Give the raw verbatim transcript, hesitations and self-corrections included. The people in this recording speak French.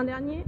fin dernier.